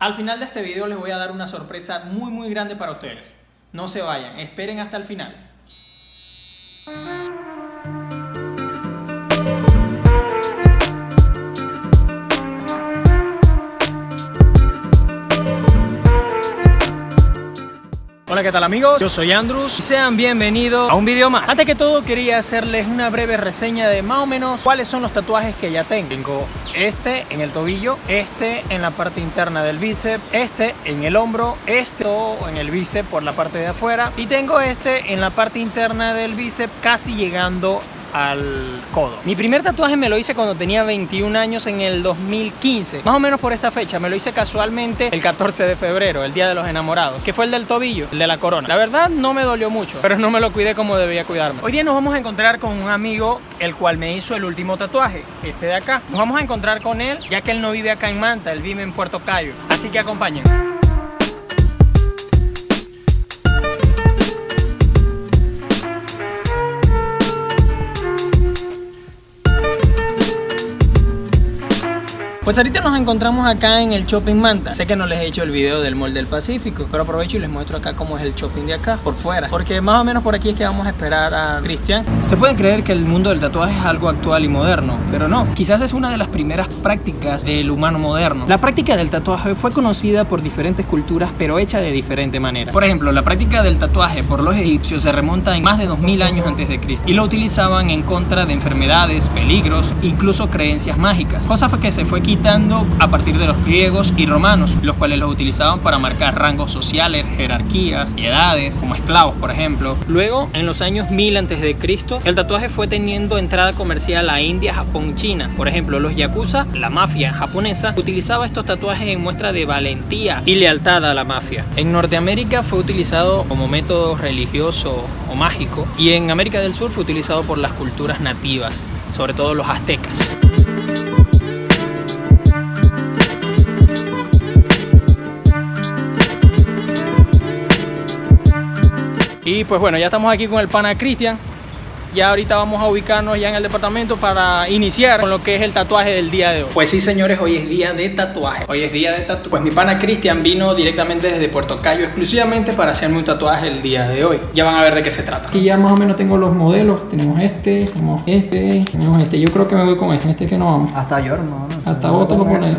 Al final de este video les voy a dar una sorpresa muy muy grande para ustedes. No se vayan, esperen hasta el final. Hola, ¿qué tal amigos? Yo soy Andruz y sean bienvenidos a un video más. Antes que todo quería hacerles una breve reseña de más o menos cuáles son los tatuajes que ya tengo. Tengo este en el tobillo, este en la parte interna del bíceps, este en el hombro, este en el bíceps por la parte de afuera y tengo este en la parte interna del bíceps casi llegando al codo. Mi primer tatuaje me lo hice cuando tenía 21 años en el 2015, más o menos por esta fecha. Me lo hice casualmente el 14 de febrero, el día de los enamorados, que fue el del tobillo, el de la corona. La verdad no me dolió mucho, pero no me lo cuidé como debía cuidarme. Hoy día nos vamos a encontrar con un amigo el cual me hizo el último tatuaje, este de acá. Nos vamos a encontrar con él, ya que él no vive acá en Manta, él vive en Puerto Cayo. Así que acompáñenme. Pues ahorita nos encontramos acá en el shopping Manta. Sé que no les he hecho el video del Mall del Pacífico, pero aprovecho y les muestro acá cómo es el shopping de acá, por fuera. Porque más o menos por aquí es que vamos a esperar a Christian. Se puede creer que el mundo del tatuaje es algo actual y moderno, pero no. Quizás es una de las primeras prácticas del humano moderno. La práctica del tatuaje fue conocida por diferentes culturas, pero hecha de diferente manera. Por ejemplo, la práctica del tatuaje por los egipcios se remonta en más de 2000 años antes de Cristo. Y lo utilizaban en contra de enfermedades, peligros, incluso creencias mágicas. Cosa que se fue quitando a partir de los griegos y romanos, los cuales los utilizaban para marcar rangos sociales, jerarquías y edades, como esclavos, por ejemplo. Luego, en los años 1000 antes de Cristo, el tatuaje fue teniendo entrada comercial a India, Japón, China. Por ejemplo, los yakuza, la mafia japonesa, utilizaba estos tatuajes en muestra de valentía y lealtad a la mafia. En Norteamérica fue utilizado como método religioso o mágico, y en América del Sur fue utilizado por las culturas nativas, sobre todo los aztecas. Y pues bueno, ya estamos aquí con el pana Christian. Ya ahorita vamos a ubicarnos ya en el departamento para iniciar con lo que es el tatuaje del día de hoy. Pues sí señores, hoy es día de tatuaje. Hoy es día de tatuaje. Pues mi pana Christian vino directamente desde Puerto Cayo exclusivamente para hacerme un tatuaje el día de hoy. Ya van a ver de qué se trata. Aquí ya más o menos tengo los modelos. Tenemos este, tenemos este, tenemos este. Yo creo que me voy con este. Este que no vamos. Hasta yo, hermano. Hasta vos te lo pones.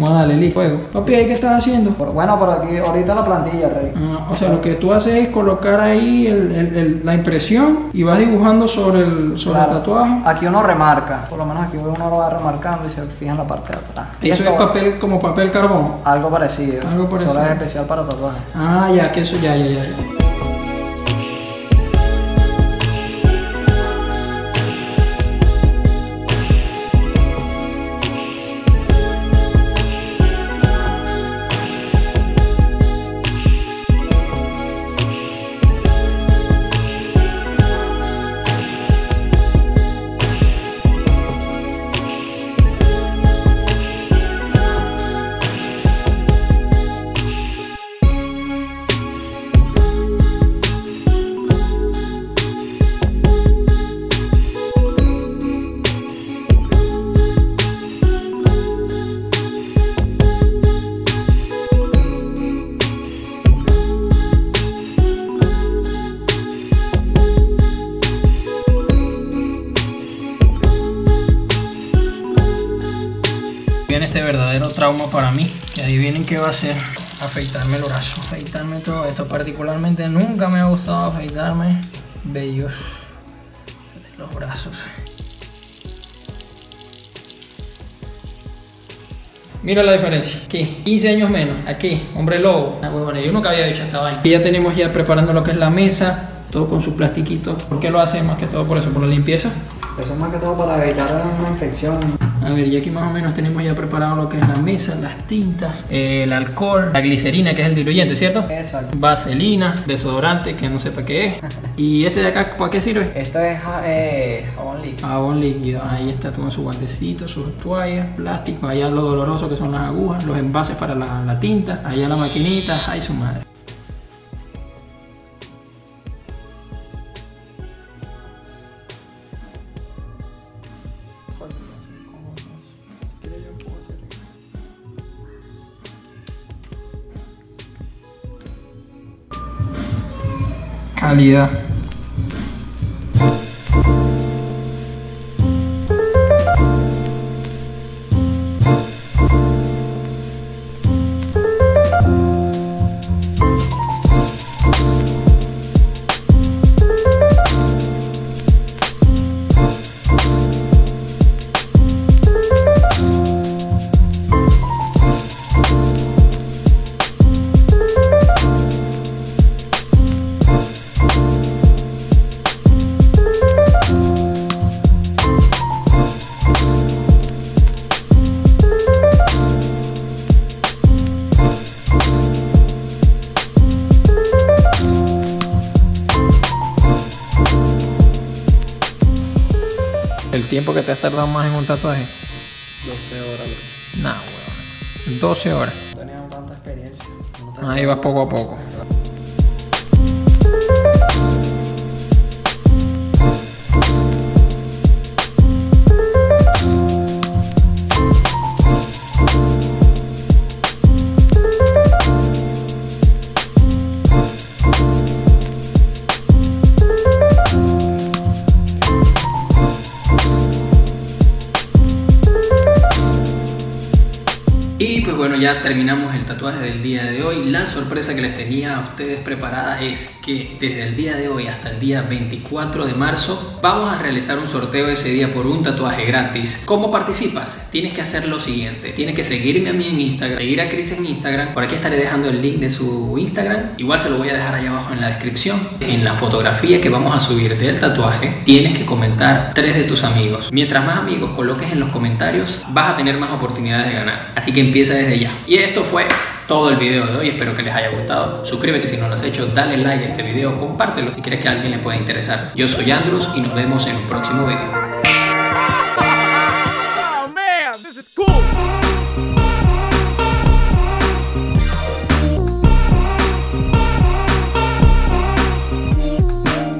Vamos a darle, listo. Juego. Papi, ¿qué estás haciendo? Bueno, por aquí, ahorita la plantilla, Rey. Ah, o sea, lo que tú haces es colocar ahí la impresión y vas dibujando sobre el tatuaje. Aquí uno remarca. Por lo menos aquí uno va remarcando y se fija en la parte de atrás. ¿Eso es papel, como papel carbón? Algo parecido. Algo parecido. Solo es especial para tatuajes. Ah, ya, que eso ya. Este verdadero trauma para mí, que adivinen qué va a ser, afeitarme el brazo, afeitarme todo esto. Particularmente nunca me ha gustado afeitarme vellos de los brazos. Mira la diferencia, aquí 15 años menos, aquí hombre lobo. Ah, bueno, yo nunca había hecho esta vaina. Aquí ya tenemos ya preparando lo que es la mesa, todo con su plastiquito. ¿Por qué lo hacen? Más que todo por eso, por la limpieza. Eso es más que todo para evitar una infección. A ver, y aquí más o menos tenemos ya preparado lo que es la mesa, las tintas, el alcohol, la glicerina, que es el diluyente, ¿cierto? Exacto. Vaselina, desodorante, que no sepa qué es. ¿Y este de acá para qué sirve? Esto es jabón líquido. Jabón líquido. Ahí está todo su guantecito, sus toallas, plástico. Allá lo doloroso que son las agujas, los envases para la tinta. Allá la maquinita. Ay, su madre. calidad. ¿Tiempo que te has tardado más en un tatuaje? 12 horas, bro. Nah, weón. 12 horas. No tenía tanta experiencia. Ahí vas poco a poco. Bueno, ya terminamos el tatuaje del día de hoy. La sorpresa que les tenía a ustedes preparada es que desde el día de hoy hasta el día 24 de marzo vamos a realizar un sorteo ese día por un tatuaje gratis. ¿Cómo participas? Tienes que hacer lo siguiente. Tienes que seguirme a mí en Instagram, seguir a Chris en Instagram. Por aquí estaré dejando el link de su Instagram. Igual se lo voy a dejar ahí abajo en la descripción. En la fotografía que vamos a subir del tatuaje tienes que comentar 3 de tus amigos. Mientras más amigos coloques en los comentarios vas a tener más oportunidades de ganar. Así que empieza desde ya. Y esto fue todo el video de hoy, espero que les haya gustado. Suscríbete si no lo has hecho, dale like a este video, compártelo si crees que a alguien le pueda interesar. Yo soy Andruz y nos vemos en un próximo video.